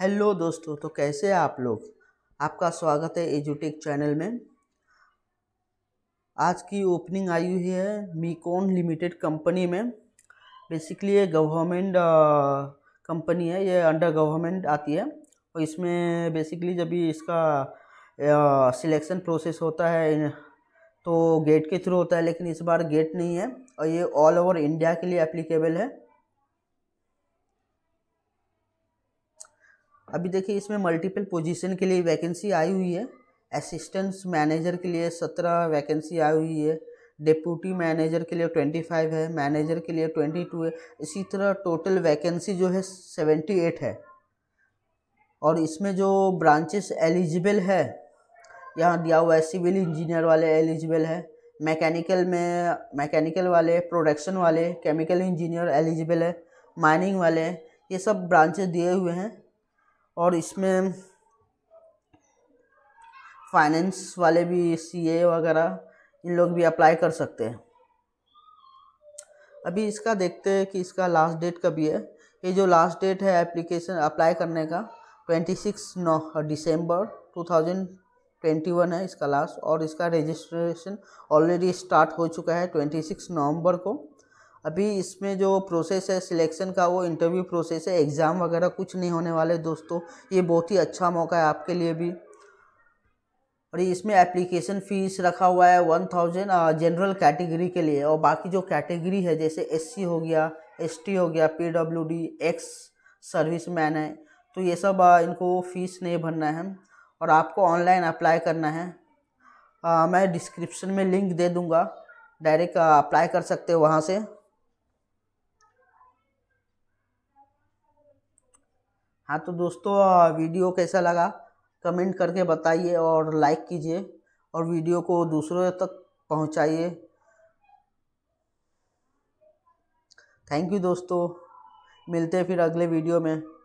Hello दोस्तों, तो कैसे हैं आप लोग। आपका स्वागत है एजुटेक चैनल में। आज की ओपनिंग आई हुई है मेकॉन लिमिटेड कंपनी में। बेसिकली ये गवर्नमेंट कंपनी है, ये अंडर गवर्नमेंट आती है और इसमें बेसिकली जब भी इसका सिलेक्शन प्रोसेस होता है तो गेट के थ्रू होता है, लेकिन इस बार गेट नहीं है और ये ऑल ओवर इंडिया के लिए एप्लीकेबल है। अभी देखिए, इसमें मल्टीपल पोजीशन के लिए वैकेंसी आई हुई है। असिस्टेंस मैनेजर के लिए 17 वैकेंसी आई हुई है, डिप्यूटी मैनेजर के लिए 25 है, मैनेजर के लिए 22 है। इसी तरह टोटल वैकेंसी जो है 78 है। और इसमें जो ब्रांचेस एलिजिबल है यहाँ दिया हुआ है, सिविल इंजीनियर वाले एलिजिबल है, मैकेनिकल में मैकेनिकल वाले, प्रोडक्शन वाले, केमिकल इंजीनियर एलिजिबल है, माइनिंग वाले, ये सब ब्रांचेस दिए हुए हैं। और इसमें फाइनेंस वाले भी, सीए वगैरह, इन लोग भी अप्लाई कर सकते हैं। अभी इसका देखते हैं कि इसका लास्ट डेट कभी है। ये जो लास्ट डेट है एप्लीकेशन अप्लाई करने का 26 दिसंबर 2021 है इसका लास्ट। और इसका रजिस्ट्रेशन ऑलरेडी स्टार्ट हो चुका है 26 नवंबर को। अभी इसमें जो प्रोसेस है सिलेक्शन का वो इंटरव्यू प्रोसेस है, एग्ज़ाम वगैरह कुछ नहीं होने वाले दोस्तों। ये बहुत ही अच्छा मौका है आपके लिए भी। और इसमें एप्लीकेशन फ़ीस रखा हुआ है 1000 जनरल कैटेगरी के लिए। और बाकी जो कैटेगरी है जैसे एससी हो गया, एसटी हो गया, पीडब्ल्यूडी, एक्स सर्विस मैन है, तो ये सब इनको फ़ीस नहीं भरना है और आपको ऑनलाइन अप्लाई करना है। मैं डिस्क्रिप्शन में लिंक दे दूँगा, डायरेक्ट अप्लाई कर सकते हो वहाँ से। हाँ तो दोस्तों, वीडियो कैसा लगा कमेंट करके बताइए और लाइक कीजिए और वीडियो को दूसरों तक पहुंचाइए। थैंक यू दोस्तों, मिलते हैं फिर अगले वीडियो में।